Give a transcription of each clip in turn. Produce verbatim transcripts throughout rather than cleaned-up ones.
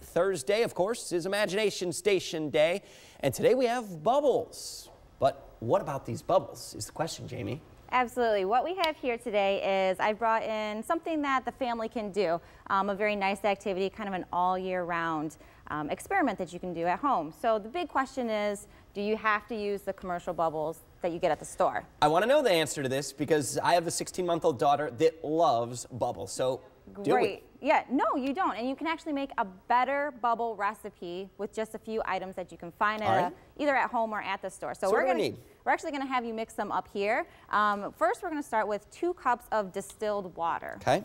Thursday, of course, is Imagination Station Day, and today we have bubbles. But what about these bubbles is the question, Jamie. Absolutely. What we have here today is I brought in something that the family can do, um, a very nice activity, kind of an all year round um, experiment that you can do at home. So the big question is, do you have to use the commercial bubbles that you get at the store? I want to know the answer to this because I have a sixteen month old daughter that loves bubbles. So great. Yeah, no, you don't. And you can actually make a better bubble recipe with just a few items that you can find at right. a, either at home or at the store. So, so we're going to we're actually going to have you mix them up here. Um, first, we're going to start with two cups of distilled water. Okay.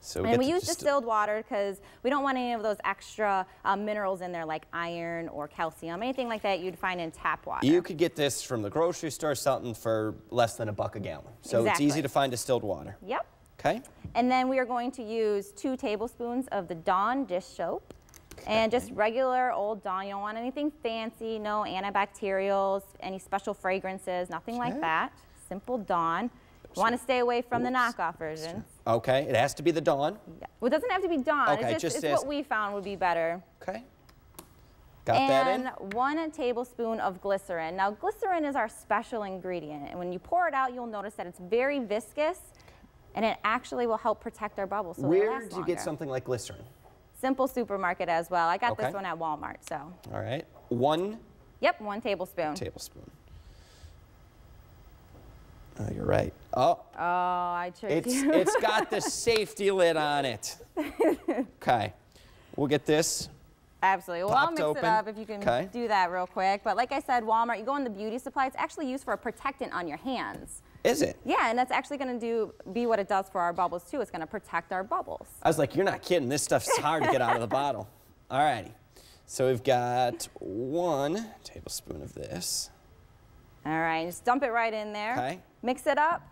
So we and we use distill distilled water because we don't want any of those extra uh, minerals in there like iron or calcium, anything like that you'd find in tap water. You could get this from the grocery store or something for less than a buck a gallon. So exactly. It's easy to find distilled water. Yep. Okay. And then we are going to use two tablespoons of the Dawn dish soap. Okay. And just regular old Dawn. You don't want anything fancy, no antibacterials, any special fragrances, nothing okay. like that. Simple Dawn. You want to stay away from Oops. the knockoff versions. Okay, it has to be the Dawn. Yeah. Well, it doesn't have to be Dawn. Okay, it's just, just it's what we found would be better. Okay. Got and that in. And one tablespoon of glycerin. Now, glycerin is our special ingredient, and when you pour it out, you'll notice that it's very viscous. And it actually will help protect our bubbles. So where do you get something like glycerin? Simple supermarket as well. I got okay. this one at Walmart. So. All right. One? Yep, one tablespoon. Tablespoon. Oh, you're right. Oh. Oh, I tricked it's, you. It's got the safety lid on it. Okay. We'll get this. Absolutely. Well, I'll mix open. it up if you can okay. do that real quick. But like I said, Walmart, you go in the beauty supply, it's actually used for a protectant on your hands. Is it? Yeah, and that's actually going to do be what it does for our bubbles, too. It's going to protect our bubbles. I was like, you're not kidding. This stuff's hard to get out of the bottle. All righty. So we've got one tablespoon of this. All right. Just dump it right in there. Okay. Mix it up.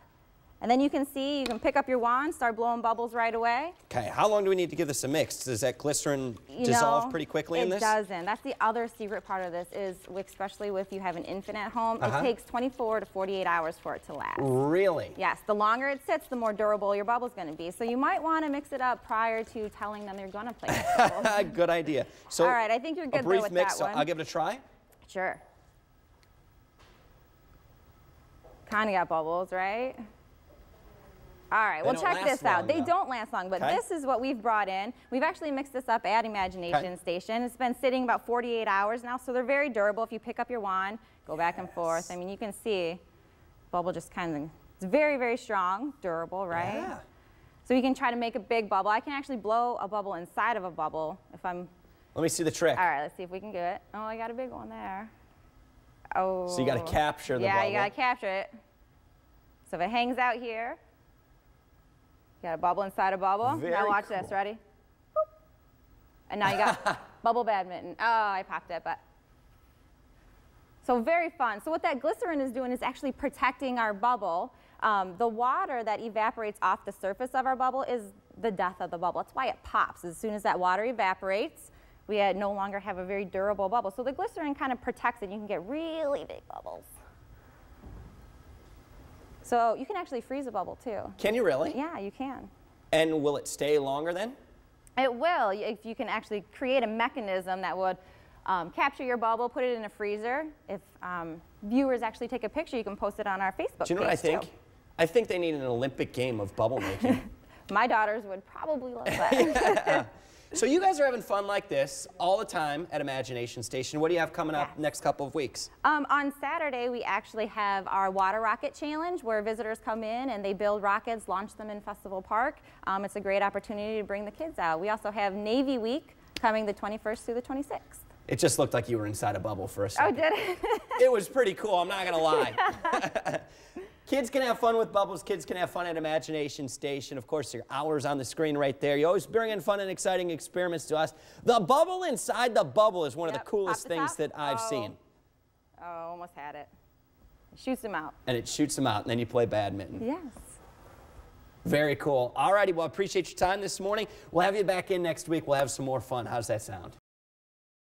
And then you can see, you can pick up your wand, start blowing bubbles right away. Okay, how long do we need to give this a mix? Does that glycerin you dissolve know, pretty quickly in this? It doesn't. That's the other secret part of this is, especially if you have an infant at home, uh-huh. it takes twenty-four to forty-eight hours for it to last. Really? Yes, the longer it sits, the more durable your bubble's gonna be. So you might wanna mix it up prior to telling them you're gonna play with bubbles. Good idea. So all right, I think you're good though with mix, that one. I'll give it a try? Sure. Kinda got bubbles, right? All right, well, check this out. They don't last long, but this is what we've brought in. We've actually mixed this up at Imagination Station. It's been sitting about forty-eight hours now, so they're very durable. If you pick up your wand, go back and forth. I mean, you can see bubble just kind of, it's very, very strong, durable, right? Yeah. So you can try to make a big bubble. I can actually blow a bubble inside of a bubble if I'm. Let me see the trick. All right, let's see if we can do it. Oh, I got a big one there. Oh. So you got to capture the bubble. Yeah, you got to capture it. So if it hangs out here, you got a bubble inside a bubble. Very now watch cool. this. Ready? Boop. And now you got bubble badminton. Oh, I popped it, but. So very fun. So what that glycerin is doing is actually protecting our bubble. Um, the water that evaporates off the surface of our bubble is the death of the bubble. That's why it pops. As soon as that water evaporates, we uh, no longer have a very durable bubble. So the glycerin kind of protects it. You can get really big bubbles. So you can actually freeze a bubble, too. Can you really? Yeah, you can. And will it stay longer then? It will, if you can actually create a mechanism that would um, capture your bubble, put it in a freezer. If um, viewers actually take a picture, you can post it on our Facebook page. Do you know what I think? Too. I think they need an Olympic game of bubble making. My daughters would probably love that. So you guys are having fun like this all the time at Imagination Station. What do you have coming up yeah. next couple of weeks? Um, on Saturday, we actually have our Water Rocket Challenge where visitors come in and they build rockets, launch them in Festival Park. Um, it's a great opportunity to bring the kids out. We also have Navy Week coming the twenty-first through the twenty-sixth. It just looked like you were inside a bubble for a second. Oh, did it? It was pretty cool, I'm not going to lie. Kids can have fun with bubbles. Kids can have fun at Imagination Station. Of course, your hours on the screen right there. You always bring in fun and exciting experiments to us. The bubble inside the bubble is one yep. of the coolest things top. that I've oh. seen. Oh, almost had it. It shoots them out. And it shoots them out, and then you play badminton. Yes. Very cool. All righty, well, I appreciate your time this morning. We'll have you back in next week. We'll have some more fun. How's that sound?